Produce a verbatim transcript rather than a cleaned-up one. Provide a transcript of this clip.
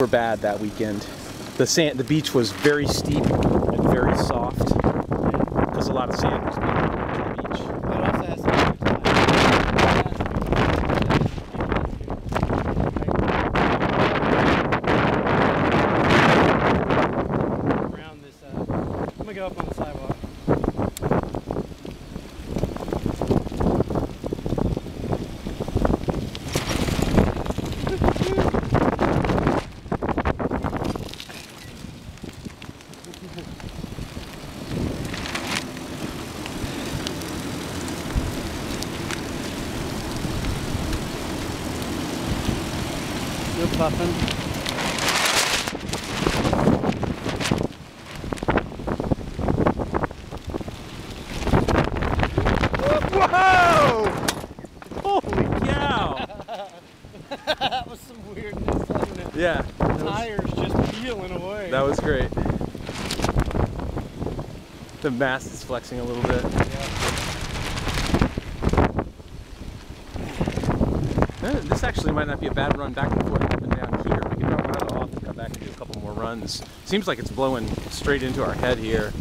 Were bad that weekend. The sand, the beach was very steep and very soft because a lot of sand was being thrown to the beach. But it also has to be around this. Uh, I'm gonna go up on the sidewalk. You're puffing. Whoa! Holy cow! That was some weirdness, wasn't it? Yeah. The tires just peeling away. That was great. The mast is flexing a little bit. Yeah. This actually might not be a bad run back and forth up and down here. We can drop it off and come back and do a couple more runs. Seems like it's blowing straight into our head here.